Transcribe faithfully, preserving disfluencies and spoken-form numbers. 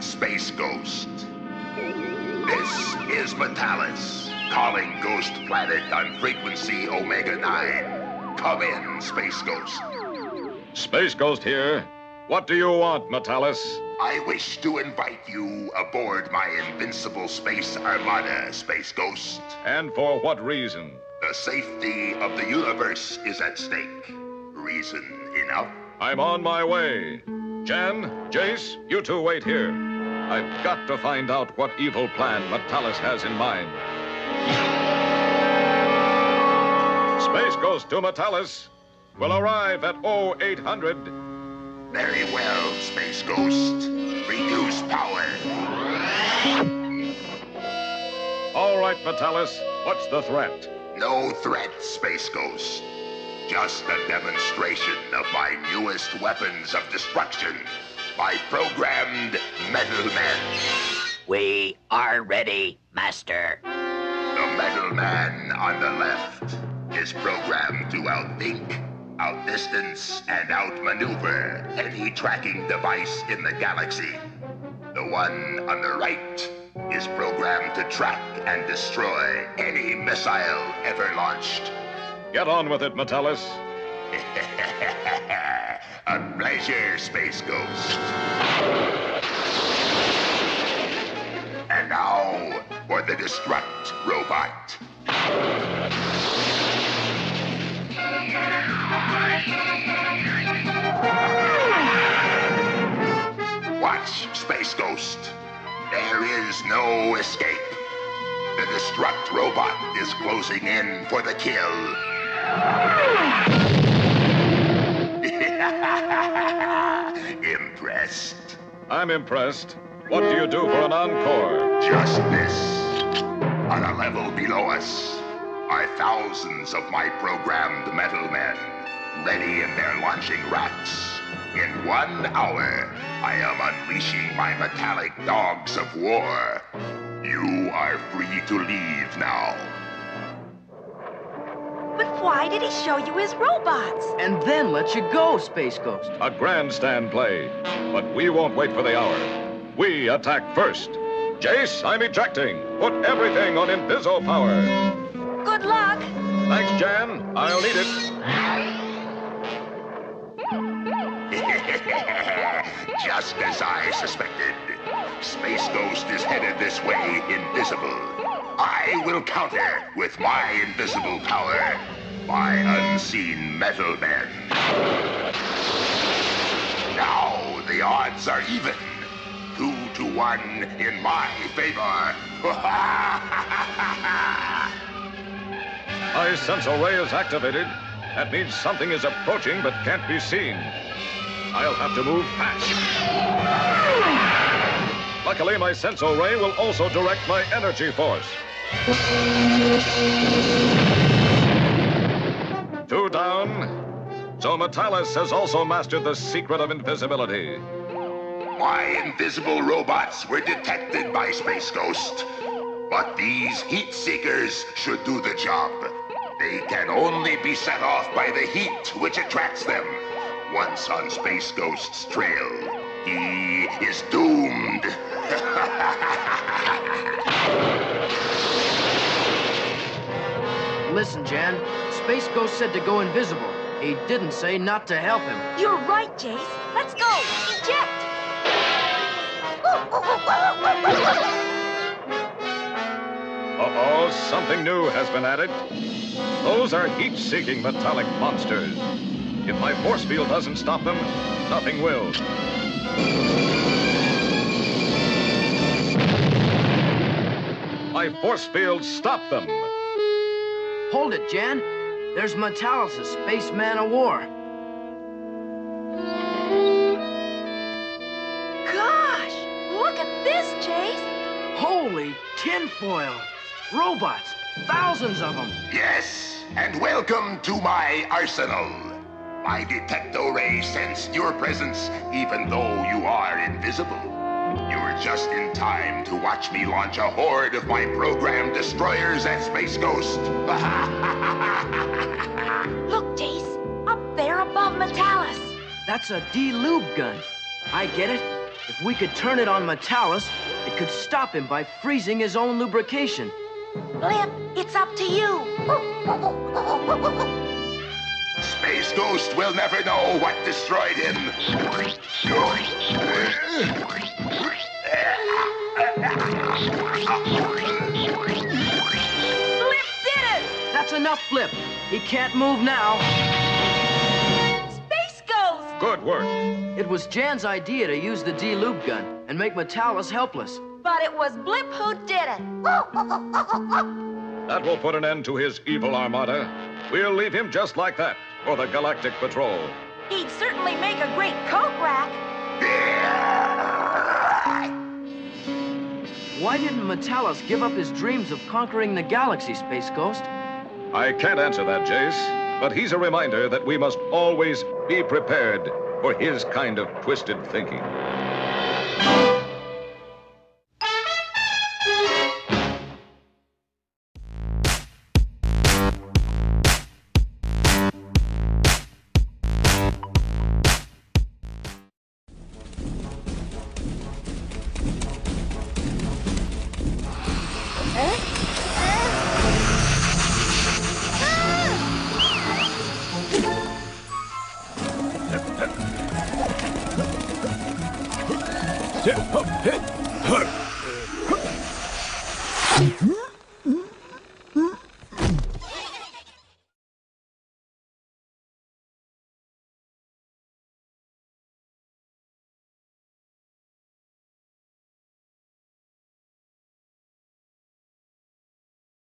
Space Ghost. This is Metallus, calling Ghost Planet on Frequency Omega nine. Come in, Space Ghost. Space Ghost here. What do you want, Metallus? I wish to invite you aboard my invincible space armada, Space Ghost. And for what reason? The safety of the universe is at stake. Reason enough? I'm on my way. Jan, Jace, you two wait here. I've got to find out what evil plan Metallus has in mind. Space Ghost to Metallus will arrive at oh eight hundred. Very well, Space Ghost. Reduce power. All right, Metallus. What's the threat? No threat, Space Ghost. Just a demonstration of my newest weapons of destruction. My programmed Metal Man. We are ready, Master. The Metal Man on the left is programmed to outthink, outdistance, and outmaneuver any tracking device in the galaxy. The one on the right is programmed to track and destroy any missile ever launched. Get on with it, Metallus. A pleasure, Space Ghost. And now for the Destruct Robot. Watch, Space Ghost. There is no escape. The Destruct Robot is closing in for the kill. Impressed? I'm impressed. What do you do for an encore? Just this. On a level below us are thousands of my programmed Metal Men, ready in their launching racks. In one hour, I am unleashing my metallic dogs of war. You are free to leave now. But why did he show you his robots? And then let you go, Space Ghost. A grandstand play. But we won't wait for the hour. We attack first. Jace, I'm ejecting. Put everything on Inviso power. Good luck. Thanks, Jan. I'll need it. Just as I suspected, Space Ghost is headed this way, invisible. I will counter with my invisible power, my Unseen Metal Men. Now the odds are even. Two to one in my favor. My sensor ray is activated. That means something is approaching but can't be seen. I'll have to move fast. Luckily, my sensor ray will also direct my energy force. Two down. So Metallus has also mastered the secret of invisibility. My invisible robots were detected by Space Ghost. But these heat seekers should do the job. They can only be set off by the heat which attracts them. Once on Space Ghost's trail, he is doomed. Listen, Jan. Space Ghost said to go invisible. He didn't say not to help him. You're right, Jace. Let's go. Eject. Uh-oh, something new has been added. Those are heat-seeking metallic monsters. If my force field doesn't stop them, nothing will. My force field stopped them. Hold it, Jan. There's Metallus, a space man of war. Gosh, look at this, Jace. Holy tinfoil. Robots, thousands of them. Yes, and welcome to my arsenal. My Detecto Ray sensed your presence, even though you are invisible. You were just in time to watch me launch a horde of my programmed destroyers at Space Ghost. Look, Jace, up there above Metallus. That's a D-Lube gun. I get it. If we could turn it on Metallus, it could stop him by freezing his own lubrication. Blip, it's up to you. Space Ghost will never know what destroyed him. Blip did it! That's enough, Blip. He can't move now. Space Ghost! Good work. It was Jan's idea to use the D-Lube gun and make Metallus helpless. But it was Blip who did it. That will put an end to his evil armada. We'll leave him just like that for the Galactic Patrol. He'd certainly make a great coat rack. Why didn't Metallus give up his dreams of conquering the galaxy, Space Ghost? I can't answer that, Jace. But he's a reminder that we must always be prepared for his kind of twisted thinking. Yeah.